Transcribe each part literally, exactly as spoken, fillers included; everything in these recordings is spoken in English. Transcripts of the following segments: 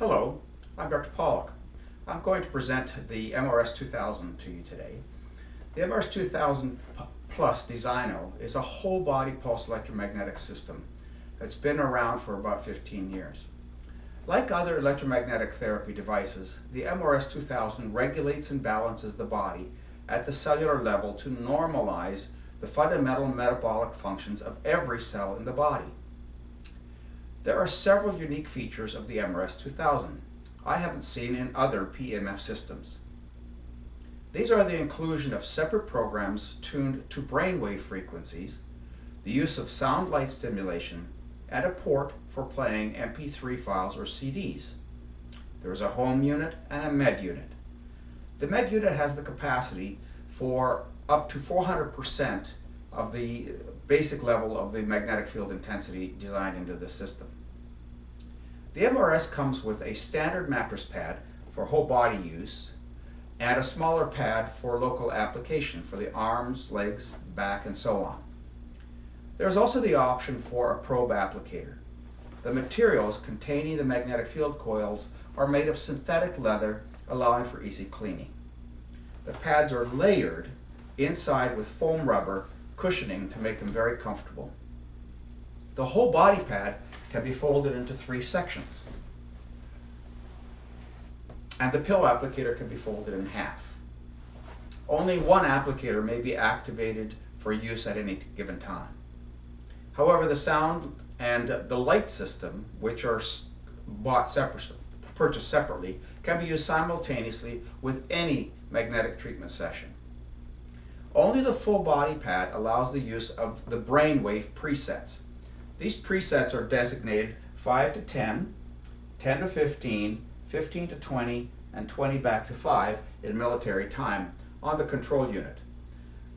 Hello, I'm Doctor Pawluk. I'm going to present the M R S two thousand to you today. The M R S two thousand Plus Designo is a whole body pulse electromagnetic system that's been around for about fifteen years. Like other electromagnetic therapy devices, the M R S two thousand regulates and balances the body at the cellular level to normalize the fundamental metabolic functions of every cell in the body. There are several unique features of the M R S two thousand I haven't seen in other P M F systems. These are the inclusion of separate programs tuned to brainwave frequencies, the use of sound light stimulation, and a port for playing M P three files or C Ds. There is a home unit and a med unit. The med unit has the capacity for up to four hundred percent of the basic level of the magnetic field intensity designed into the system. The M R S comes with a standard mattress pad for whole body use and a smaller pad for local application for the arms, legs, back, and so on. There's also the option for a probe applicator. The materials containing the magnetic field coils are made of synthetic leather, allowing for easy cleaning. The pads are layered inside with foam rubber cushioning to make them very comfortable. The whole body pad can be folded into three sections, and the pill applicator can be folded in half. Only one applicator may be activated for use at any given time. However, the sound and the light system, which are bought separately, purchased separately, can be used simultaneously with any magnetic treatment session. Only the full body pad allows the use of the brainwave presets. These presets are designated five to ten, ten to fifteen, fifteen to twenty, and twenty back to five in military time on the control unit.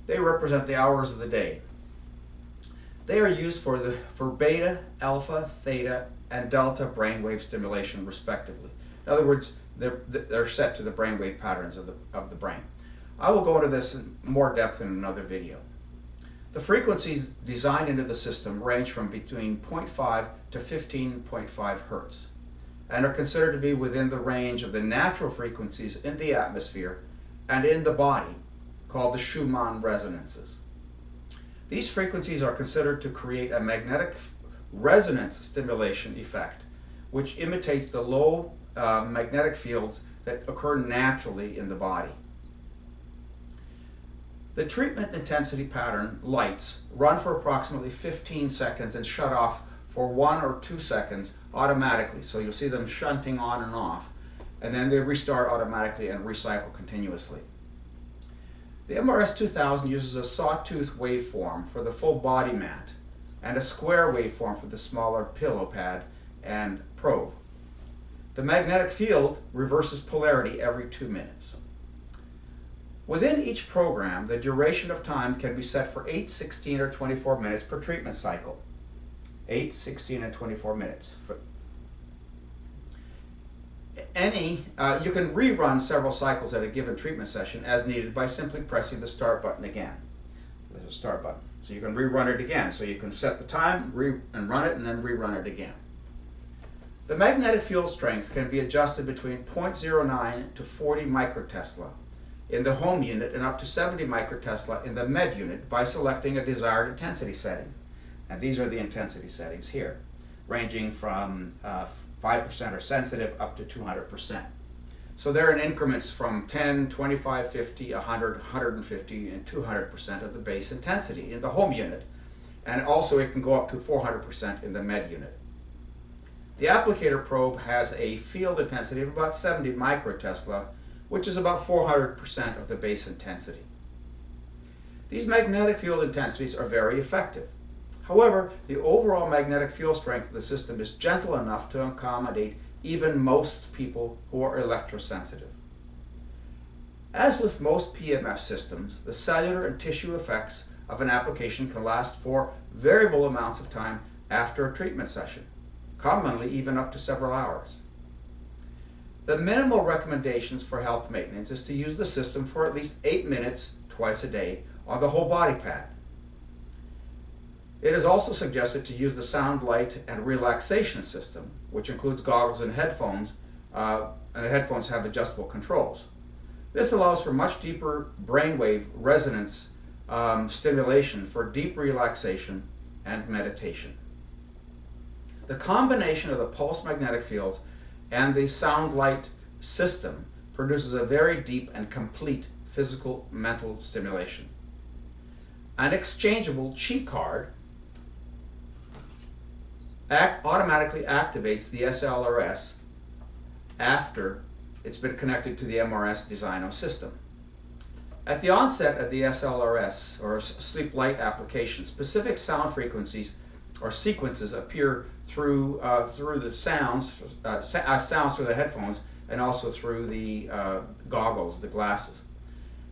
They represent the hours of the day. They are used for, the, for beta, alpha, theta, and delta brainwave stimulation respectively. In other words, they're, they're set to the brainwave patterns of the, of the brain. I will go into this in more depth in another video. The frequencies designed into the system range from between zero point five to fifteen point five hertz and are considered to be within the range of the natural frequencies in the atmosphere and in the body, called the Schumann resonances. These frequencies are considered to create a magnetic resonance stimulation effect, which imitates the low uh, magnetic fields that occur naturally in the body. The treatment intensity pattern lights run for approximately fifteen seconds and shut off for one or two seconds automatically. So you'll see them shunting on and off, and then they restart automatically and recycle continuously. The M R S two thousand uses a sawtooth waveform for the full body mat and a square waveform for the smaller pillow pad and probe. The magnetic field reverses polarity every two minutes. Within each program, the duration of time can be set for eight, sixteen, or twenty-four minutes per treatment cycle. eight, sixteen, and twenty-four minutes. For any, uh, you can rerun several cycles at a given treatment session as needed by simply pressing the start button again. There's a start button. So you can rerun it again. So you can set the time re and run it and then rerun it again. The magnetic field strength can be adjusted between zero point zero nine to forty microtesla. In the home unit and up to seventy microtesla in the med unit by selecting a desired intensity setting. And these are the intensity settings here, ranging from uh, five percent or sensitive up to two hundred percent. So they're in increments from ten, twenty-five, fifty, one hundred, one hundred fifty, and two hundred percent of the base intensity in the home unit. And also it can go up to four hundred percent in the med unit. The applicator probe has a field intensity of about seventy microtesla, which is about four hundred percent of the base intensity. These magnetic field intensities are very effective. However, the overall magnetic field strength of the system is gentle enough to accommodate even most people who are electrosensitive. As with most P M F systems, the cellular and tissue effects of an application can last for variable amounts of time after a treatment session, commonly even up to several hours. The minimal recommendations for health maintenance is to use the system for at least eight minutes twice a day on the whole body pad. It is also suggested to use the sound, light, and relaxation system, which includes goggles and headphones, uh, and the headphones have adjustable controls. This allows for much deeper brainwave resonance um, stimulation for deep relaxation and meditation. The combination of the pulse magnetic fields and the sound light system produces a very deep and complete physical mental stimulation. An exchangeable chi card act automatically activates the S L R S after it's been connected to the M R S Designo system. At the onset of the S L R S, or sleep light application, specific sound frequencies or sequences appear through, uh, through the sounds, uh, sounds through the headphones, and also through the uh, goggles, the glasses.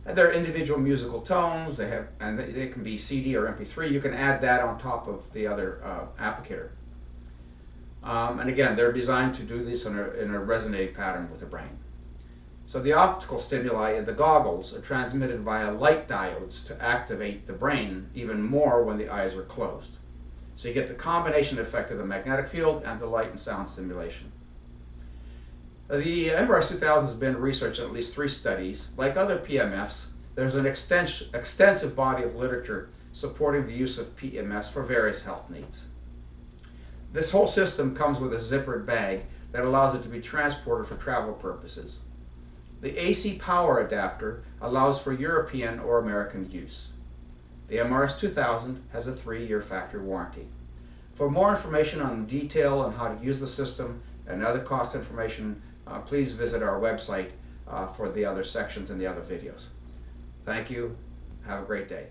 And they're individual musical tones, they have, and they can be C D or M P three. You can add that on top of the other uh, applicator. Um, and again, they're designed to do this in a, in a resonating pattern with the brain. So the optical stimuli in the goggles are transmitted via light diodes to activate the brain even more when the eyes are closed. So you get the combination effect of the magnetic field and the light and sound stimulation. The M R S two thousand has been researched in at least three studies. Like other P M Fs, there's an extens extensive body of literature supporting the use of P M Fs for various health needs. This whole system comes with a zippered bag that allows it to be transported for travel purposes. The A C power adapter allows for European or American use. The M R S two thousand has a three-year factory warranty. For more information on detail on how to use the system and other cost information, uh, please visit our website uh, for the other sections and the other videos. Thank you. Have a great day.